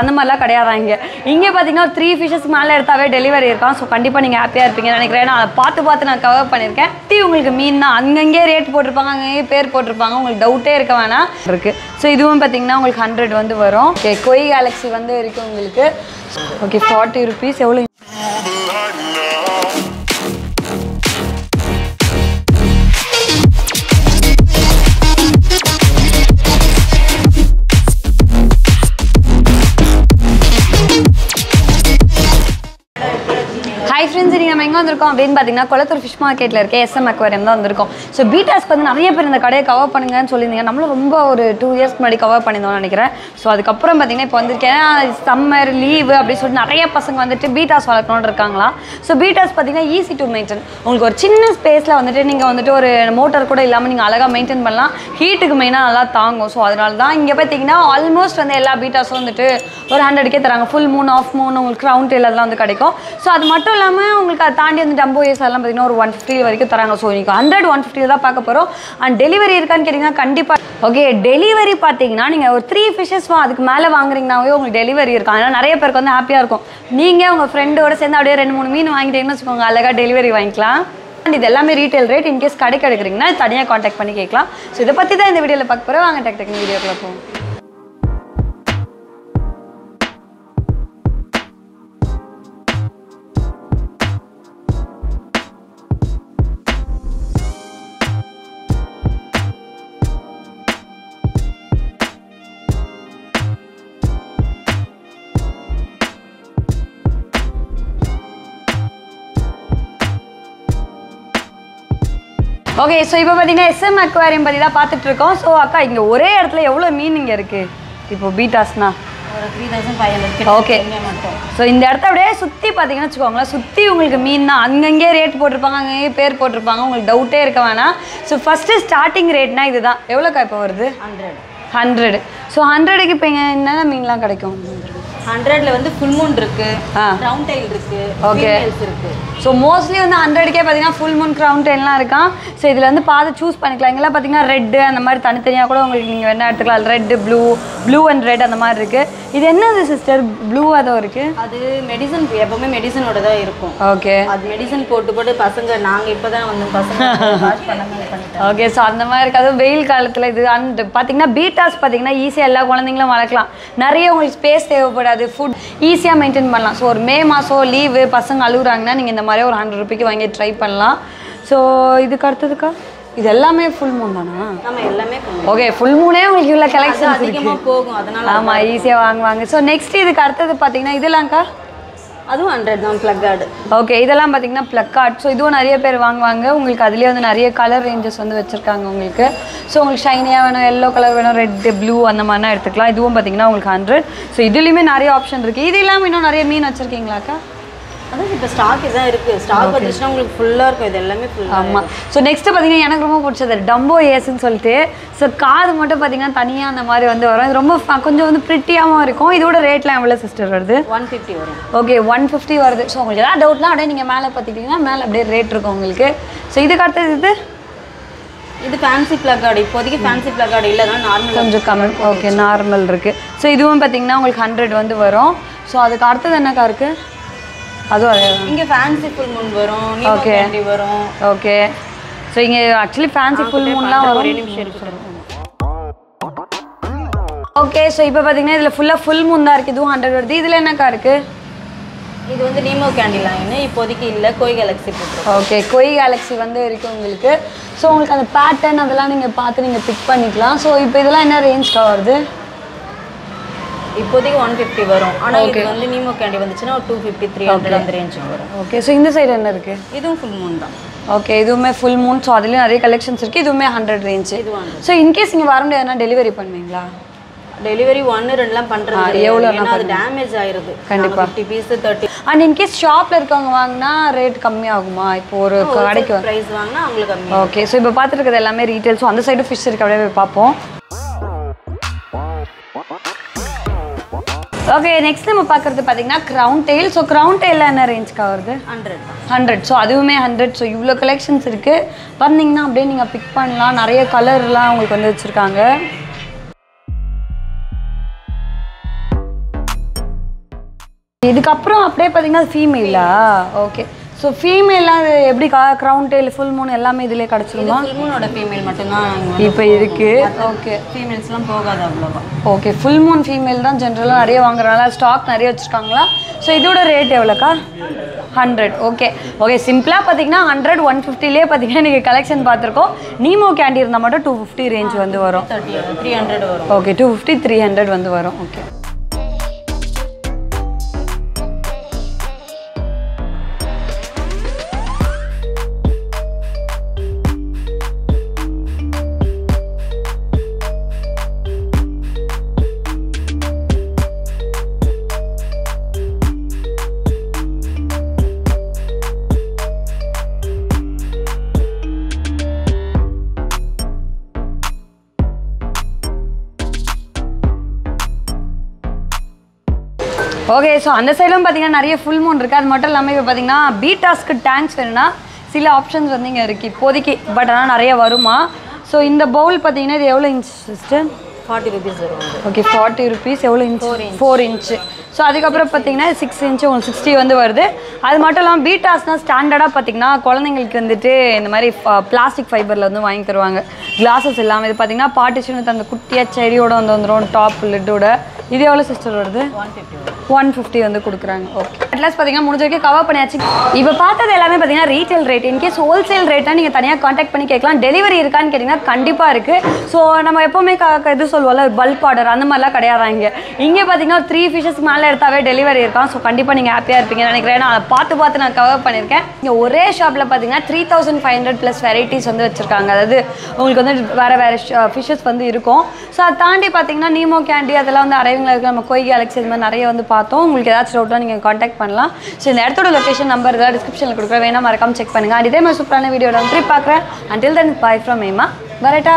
அந்த மாதிரிலாம் கிடையாதாங்க. இங்கே பார்த்தீங்கன்னா 3 ஃபிஷஸ் மேலே எடுத்தாவே டெலிவரி இருக்கான். ஸோ கண்டிப்பாக நீங்கள் ஹாப்பியாக இருப்பீங்க நினைக்கிறேன். நான் பார்த்து நான் கவர் பண்ணியிருக்கேன். உங்களுக்கு மீன் தான் அங்கங்கே ரேட் போட்டிருப்பாங்க, அங்கங்கே பேர் போட்டிருப்பாங்க, உங்களுக்கு டவுட்டே இருக்க வேணாம் இருக்குது. ஸோ இதுவும் பார்த்தீங்கன்னா உங்களுக்கு 100 வந்து வரும். ஓகே, கொய் கேலக்ஸி வந்து இருக்குது உங்களுக்கு. Okay, 40 rupees. எவ்வளோ வந்திருக்கோம் அப்படின்னு பார்த்தீங்கன்னா குளத்தூர் ஃபிஷ் மார்க்கெட்டில் இருக்க SM Aquarium தான் வந்திருக்கோம். ஸோ B-Task வந்து நிறைய பேர் இந்த கடையை கவர் பண்ணுங்கன்னு சொல்லியிருந்தீங்க. நம்மளும் ரொம்ப ஒரு 2 இயர்ஸ் முன்னாடி கவர் பண்ணியிருந்தோம்னு நினைக்கிறேன். ஸோ அதுக்கப்புறம் பார்த்தீங்கன்னா இப்போ வந்திருக்கேன் சம்மர் லீவு அப்படின்னு சொல்லிட்டு நிறைய பசங்க வந்துட்டு B-Task வளர்க்கணும்னு இருக்காங்களா. ஸோ B-Task பார்த்தீங்கன்னா ஈஸி டு மெயின்டைன். உங்களுக்கு ஒரு சின்ன ஸ்பேஸில் வந்துட்டு நீங்கள் வந்துட்டு ஒரு மோட்டர் கூட இல்லாமல் நீங்கள் அழகாக மெயின்டைன் பண்ணலாம். ஹீட்டுக்கு மெயினாக நல்லா தாங்கும். ஸோ அதனால தான் இங்கே பார்த்தீங்கன்னா ஆல்மோஸ்ட் வந்து எல்லா B-Tasக்கும் வந்துட்டு ஒரு 100க்கே தராங்க. ஃபுல் மூணு, ஆஃப் மூணு, உங்களுக்கு ரவுண்ட் டெயில் அதெல்லாம் வந்து கிடைக்கும். ஸோ அது மட்டும் இல்லாமல் உங்களுக்கு தாண்டி வந்து டம்போ எசன்ஸ் எல்லாம் பார்த்தீங்கன்னா ஒரு 150 வரைக்கும் தராங்க. ஸோ நீங்கள் 100, 150 தான் பார்க்க போகிறோம். அண்ட் டெலிவரி இருக்கான்னு கேட்டிங்கன்னா கண்டிப்பாக ஓகே. டெலிவரி பார்த்தீங்கன்னா நீங்கள் ஒரு 3 ஃபிஷஸ் அதுக்கு மேலே வாங்குறீங்கன்னாவே உங்களுக்கு டெலிவரி இருக்கும். அதனால் நிறைய பேருக்கு வந்து ஹாப்பியாக இருக்கும். நீங்கள் உங்கள் ஃப்ரெண்டோடு சேர்ந்து அப்படியே 2, 3 மீன் வாங்கிட்டீங்கன்னு வச்சுக்கோங்க, அழகாக டெலிவரி வாங்கிக்கலாம். அண்ட் இது எல்லாமே ரீட்டைல் ரேட். இன்கேஸ் கடைக்கு எடுக்கிறீங்கன்னா தனியாக காண்டாக்ட் பண்ணி கேட்கலாம். ஸோ இதை பற்றி தான் இந்த வீடியோவில் பார்க்க போகிறோம். வாங்க டக்குனு வீடியோக்குள்ள போவோம். ஓகே, ஸோ இப்போ பார்த்தீங்கன்னா SM Aquarium பற்றி தான் பார்த்துட்ருக்கோம். ஸோ அக்கா, இங்கே ஒரே இடத்துல எவ்வளோ மீன் இங்கே இருக்குது இப்போ B-Taskனா? ஒரு 3500. ஓகே, ஸோ இந்த இடத்த அப்படியே சுற்றி பார்த்தீங்கன்னா வச்சுக்கோங்களேன், சுற்றி உங்களுக்கு மீன் தான் அங்கங்கே ரேட் போட்டிருப்பாங்க, அங்கங்கே பேர் போட்டிருப்பாங்க, உங்களுக்கு டவுட்டே இருக்க வேணாம். ஸோ ஃபஸ்ட்டு ஸ்டார்டிங் ரேட்னா இது தான். எவ்வளோக்கா இப்போ வருது? 100. ஸோ 100க்கு இப்போ இங்கே என்னென்ன மீன்லாம் கிடைக்கும்? 100ல வந்து ஃபுல் மூன் இருக்கு, கிரவுண்ட் டைல் இருக்கு, ஓகே இருக்கு. ஸோ மோஸ்ட்லி வந்து 100க்கே பார்த்தீங்கன்னா ஃபுல் மூன், கிரவுண்ட் டைல்லாம் இருக்கான். ஸோ இதில் வந்து பார்த்து சூஸ் பண்ணிக்கலாம். இங்கெல்லாம் பார்த்தீங்கன்னா ரெட்டு அந்த மாதிரி தனித்தனியாக கூட உங்களுக்கு நீங்கள் வேணா எடுத்துக்கலாம். Red, blue, blue and red அந்த மாதிரி இருக்கு. இது என்னது சிஸ்டர்? ப்ளூவாக தான் இருக்கு. அது மெடிசன், எப்பவுமே மெடிசனோட தான் இருக்கும். ஓகே, அது மெடிசன் போட்டு போட்டு பசங்க நாங்கள் இப்போ தான் வந்து பசங்க ஓகே. ஸோ அந்த மாதிரி இருக்கு. அதுவும் வெயில் காலத்தில் இது. அண்ட் பார்த்தீங்கன்னா B-Task பார்த்தீங்கன்னா ஈஸியாக எல்லா குழந்தைங்களும் வளர்க்கலாம். நிறைய உங்களுக்கு ஸ்பேஸ் தேவைப்படாது, ஃபுட் ஈஸியாக மெயின்டைன் பண்ணலாம். ஸோ ஒரு மே மாதம் லீவு பசங்க அழுகுறாங்கன்னா நீங்கள் இந்த மாதிரி ஒரு 100 ரூபாய்க்கு வாங்கி ட்ரை பண்ணலாம். ஸோ இதுக்கு அடுத்ததுக்கா இது எல்லாமே ஃபுல் மூன் தானா? ஆமாம், எல்லாமே ஓகே. ஃபுல் மூனே உங்களுக்கு இவ்வளோ கலெக்ஷன் அதிகமாக போகும், அதனால ஆமாம் ஈஸியாக வாங்குவாங்க. ஸோ நெக்ஸ்ட் இதுக்கு அடுத்தது பார்த்தீங்கன்னா இதெல்லாம்க்கா அதுவும் 100 தான். Plug card. ஓகே, இதெல்லாம் பார்த்தீங்கன்னா ப்ளக் கார்டு. ஸோ இதுவும் நிறைய பேர் வாங்குவாங்க. உங்களுக்கு அதுலேயே வந்து நிறைய கலர் ரேஞ்சஸ் வந்து வச்சுருக்காங்க உங்களுக்கு. ஸோ உங்களுக்கு ஷைனியாக வேணும், எல்லோ கலர் வேணும், ரெட்டு, ப்ளூ அந்த மாதிரிலாம் எடுத்துக்கலாம். இதுவும் பார்த்தீங்கன்னா உங்களுக்கு 100. ஸோ இதுலேயுமே நிறைய ஆப்ஷன் இருக்குது. இது இல்லாமல் இன்னும் நிறைய மீன் வச்சுருக்கீங்களாக்கா? அதான் இப்போ ஸ்டாக் இதான் இருக்குது. ஸ்டாக் வந்துச்சுன்னா உங்களுக்கு ஃபுல்லாக இருக்கும். இது எல்லாமே ஃபுல்லாக. ஆமாம். ஸோ நெக்ஸ்ட்டு பார்த்தீங்கன்னா எனக்கு ரொம்ப பிடிச்சது டம்போ ஏசுன்னு சொல்லிட்டு. ஸோ காது மட்டும் பார்த்தீங்கன்னா தனியாக அந்த மாதிரி வந்து வரும். இது ரொம்ப கொஞ்சம் வந்து ப்ரிட்டியாகவும் இருக்கும். இதோட ரேட்லாம் எவ்வளோ சிஸ்டர் வருது? 150 வரும். ஓகே, 150 வருது. ஸோ உங்களுக்கு ஏதாவது டவுட்லாம் அப்படியே நீங்கள் மேலே பார்த்துக்கிட்டிங்கன்னா மேலே அப்படியே ரேட் இருக்கும் உங்களுக்கு. ஸோ இதுக்கு அடுத்தது இது இது ஃபேன்சி ப்ளக் கார்டு. இப்போதைக்கு ஃபேன்சி ப்ளக் கார்டு இல்லைனா நார்மல் கொஞ்சம் கம்மி. ஓகே, நார்மல் இருக்குது. ஸோ இதுவும் பார்த்தீங்கன்னா உங்களுக்கு 100 வந்து வரும். ஸோ அதுக்கு அடுத்தது என்னக்கா இருக்குது? அதுவும் இங்கே ஃபேன்சி ஃபுல் மூன் வரும். ஓகே, கேண்டி வரும். ஓகே, ஸோ இங்கே ஆக்சுவலி ஃபேன்சி ஃபுல் மூன்லாம் வரும். 2 நிமிஷம் இருக்குது. ஓகே, ஸோ இப்போ பார்த்தீங்கன்னா இதில் ஃபுல்லாக ஃபுல் மூன் தான் இருக்குது. இதுவும் 100 வருது. இதில் என்னக்கா இருக்குது? இது வந்து நீமோ கேண்டி லைன் இப்போதைக்கு இல்லை, கொய் கேலக்ஸி போட்டுருக்கோம். ஓகே, கொய் கேலக்ஸி வந்து இருக்குது உங்களுக்கு. ஸோ உங்களுக்கு அந்த பேட்டர்ன் அதெல்லாம் நீங்கள் பார்த்து நீங்கள் பிக் பண்ணிக்கலாம். ஸோ இப்போ இதெல்லாம் என்ன ரேஞ்ச்க்கா வருது? இப்போதைக்கு 150 வரும். ஆனால் இது வந்து நீமோ கேண்டி வந்துச்சுன்னா ஒரு 250, 300 அந்த ரேஞ்சு வரும். ஓகே, ஸோ இந்த சைடு என்ன இருக்குது? இதுவும் ஃபுல் மூன் தான். ஓகே, இதுவுமே ஃபுல் மூன். ஸோ அதுலேயும் நிறைய கலெக்ஷன்ஸ் இருக்குது. இதுவுமே 100 ரேஞ்சு. ஸோ இன்கேஸ் நீங்கள் வர முடியாதுன்னா டெலிவரி பண்ணுவீங்களா? டெலிவரி 1, 2லாம் பண்ணுறது எவ்வளோ? அது டேமேஜ் ஆயிடுது கண்டிப்பாக. 50 பீஸு 30. அண்ட் இன்கேஸ் ஷாப்பில் இருக்கவங்க வாங்கினா ரேட் கம்மியாகுமா? இப்போ ஒரு கடைக்கு ப்ரைஸ் வாங்கினா அவங்களுக்கு கம்மி. ஓகே, ஸோ இப்போ பார்த்துட்டு இருக்கிறது எல்லாமே ரீட்டெயில். ஸோ அந்த சைடு ஃபிஷ் இருக்குது, அப்படியே போய் பார்ப்போம். ஓகே, நெக்ஸ்ட் நம்ம பார்க்குறது பார்த்தீங்கன்னா க்ரவுண்ட் டெயில். ஸோ க்ரவுண்ட் டெயிலில் என்ன ரேஞ்சுக்கு வருது? 100. ஸோ அதுவுமே 100. ஸோ இவ்வளோ கலெக்ஷன்ஸ் இருக்குது. வந்தீங்கன்னா அப்படியே நீங்கள் பிக் பண்ணலாம். நிறைய கலர்லாம் உங்களுக்கு வந்து வச்சுருக்காங்க. இதுக்கப்புறம் அப்படியே பாத்தீங்கன்னா ஃபீமேலா okay So female every crown tail full moon எல்லாமே இதுல கடச்சிருமா full moon ஓட ஃபீமேல் மட்டும் தான் இப்போ இருக்கு ஓகே ஃபீமேல்ஸ்லாம் போகாது அவ்வளவா ஓகே full moon ஃபீமேல் தான் ஜெனரலா நிறைய வாங்குறாங்க ஸ்டாக் நிறைய வச்சிருக்காங்களா சோ இதோட ரேட் எவ்வளவுக்கா 100 ஓகே ஓகே சிம்பிளா பாத்தீங்கன்னா 100 150 லயே பாத்தீங்கன்னா நீங்க கலெக்ஷன் பாத்துறோம் நீமோ கேண்டி இருந்தா மட்டும் 250 ரேஞ்ச் வந்து வரும் 300 வரும் ஓகே 250 300 வந்து வரும் okay Okay, so on the side, there is full moon. B-Task Tanks, there are options. But there are So, in the bowl, how many inch system? 40 rupees. Okay, 40 rupees, 4 inch. So, that's 6 inch, 60 That's B-Task standard. You can plastic fiber. Glasses, partition, cherry, top lid. This is sister 150 வந்து குடுக்குறாங்க okay at least பாத்தீங்க முடிஞ்சர்க்கே cover பண்ணியாச்சு இப்போ பார்த்தது எல்லாமே பாத்தீங்க retail rate in case wholesale ரேட்டா நீங்க தனியா कांटेक्ट பண்ணி கேக்கலாம் டெலிவரி இருக்கான்னு கேட்டினா கண்டிப்பா இருக்கு சோ நம்ம எப்பவுமே இது சொல்வோம்ல பல்க் ஆர்டர் அந்த மாதிரி எல்லாம் கடையாறாங்க இங்க பாத்தீங்க 3 fishes மேல எடுத்தாவே டெலிவரி இருக்காம் சோ கண்டிப்பா நீங்க ஹாப்பியா இருப்பீங்க நினைக்கிறேன் நான் பார்த்து நான் கவர் பண்ணிருக்கேன் இங்க ஒரே ஷாப்ல பாத்தீங்க 3500 plus varieties வந்து வச்சிருக்காங்க அதாவது உங்களுக்கு வந்து வேற fishes வந்து இருக்கும் சோ அத தாண்டி பாத்தீங்க நீமோ கேண்டி அதெல்லாம் வந்து அரைவிங்ல இருக்கு நம்ம கோய் கேலக்ஸி இந்த மாதிரி நிறைய வந்து உங்களுக்கு ஏதாவது டவுட்னா நீங்க காண்டாக்ட் பண்ணலாம் சோ இந்த இடத்தோட லொகேஷன் நம்பர் இதா டிஸ்கிரிப்ஷன்ல கொடுக்கறேன் வேணா மறக்காம செக் பண்ணுங்க இதே மாதிரி சூப்பரான வீடியோட வந்து திருப்பி பார்க்கறேன் until then bye from Emma Barata